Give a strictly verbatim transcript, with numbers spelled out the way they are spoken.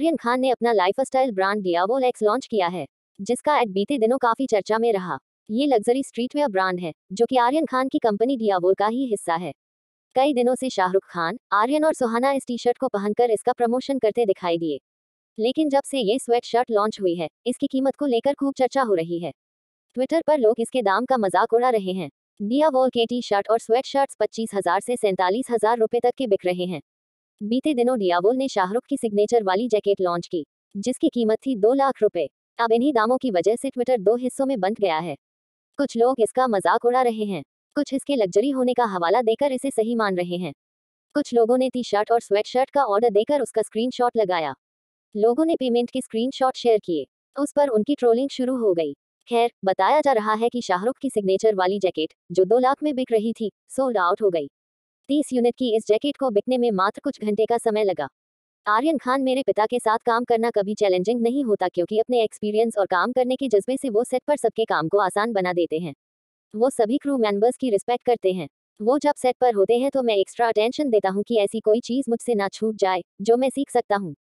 आर्यन खान ने अपना lifestyle brand D'yavol X launch किया है, जिसका एड बीते दिनों काफी चर्चा में रहा। ये लग्जरी स्ट्रीटवेयर ब्रांड है जो कि आर्यन खान की कंपनी डियाबोल का ही हिस्सा है। कई दिनों से शाहरुख खान, आर्यन और सुहाना इस टी शर्ट को पहनकर इसका प्रमोशन करते दिखाई दिए, लेकिन जब से ये स्वेट शर्ट लॉन्च हुई है, इसकी कीमत को लेकर खूब चर्चा हो रही है। ट्विटर पर लोग इसके दाम का मजाक उड़ा रहे हैं। डियाबोल के टी शर्ट और स्वेट शर्ट्स पच्चीस हजार से सैंतालीस हजार रुपये तक के बिक रहे हैं। बीते दिनों डियाबोल ने शाहरुख की सिग्नेचर वाली जैकेट लॉन्च की, जिसकी कीमत थी दो लाख रुपए। अब इन्हीं दामों की वजह से ट्विटर दो हिस्सों में बंट गया है। कुछ लोग इसका मजाक उड़ा रहे हैं, कुछ इसके लग्जरी होने का हवाला देकर इसे सही मान रहे हैं। कुछ लोगों ने टी शर्ट और स्वेट शर्ट का ऑर्डर देकर उसका स्क्रीनशॉट लगाया। लोगों ने पेमेंट के स्क्रीनशॉट शेयर किए, उस पर उनकी ट्रोलिंग शुरू हो गई। खैर, बताया जा रहा है कि शाहरुख की सिग्नेचर वाली जैकेट, जो दो लाख में बिक रही थी, सोल्ड आउट हो गई। तीस यूनिट की इस जैकेट को बिकने में मात्र कुछ घंटे का समय लगा। आर्यन खान, मेरे पिता के साथ काम करना कभी चैलेंजिंग नहीं होता, क्योंकि अपने एक्सपीरियंस और काम करने के जज्बे से वो सेट पर सबके काम को आसान बना देते हैं। वो सभी क्रू मेंबर्स की रिस्पेक्ट करते हैं। वो जब सेट पर होते हैं तो मैं एक्स्ट्रा अटेंशन देता हूँ कि ऐसी कोई चीज़ मुझसे ना छूट जाए जो मैं सीख सकता हूँ।